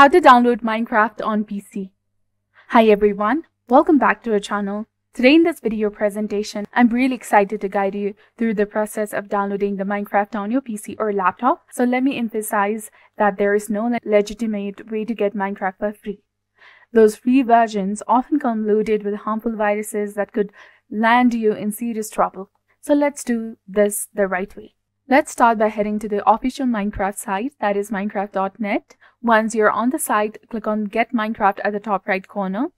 How to download Minecraft on PC. Hi everyone, welcome back to our channel. Today in this video presentation, I'm really excited to guide you through the process of downloading the Minecraft on your PC or laptop. So let me emphasize that there is no legitimate way to get Minecraft for free. Those free versions often come loaded with harmful viruses that could land you in serious trouble. So let's do this the right way. Let's start by heading to the official Minecraft site, that is minecraft.net. Once you're on the site, click on Get Minecraft at the top right corner.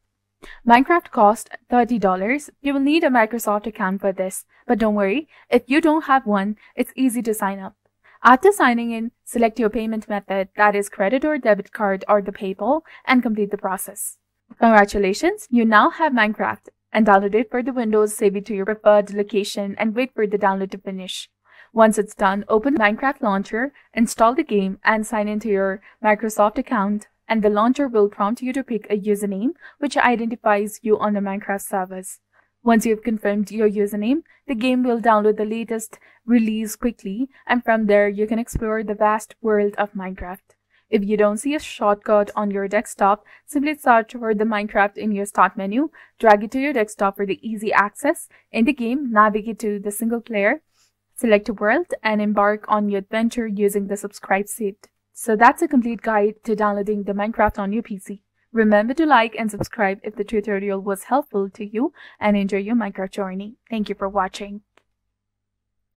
Minecraft costs $30. You will need a Microsoft account for this, but don't worry, if you don't have one, it's easy to sign up. After signing in, select your payment method, that is credit or debit card or the PayPal, and complete the process. Congratulations, you now have Minecraft and download it for the Windows, save it to your preferred location and wait for the download to finish. Once it's done, open Minecraft Launcher, install the game, and sign into your Microsoft account, and the launcher will prompt you to pick a username which identifies you on the Minecraft servers. Once you've confirmed your username, the game will download the latest release quickly, and from there you can explore the vast world of Minecraft. If you don't see a shortcut on your desktop, simply search for the Minecraft in your start menu, drag it to your desktop for the easy access. In the game, navigate to the single player, select a world, and embark on your adventure using the subscribe seed. So that's a complete guide to downloading the Minecraft on your PC. Remember to like and subscribe if the tutorial was helpful to you, and enjoy your Minecraft journey. Thank you for watching.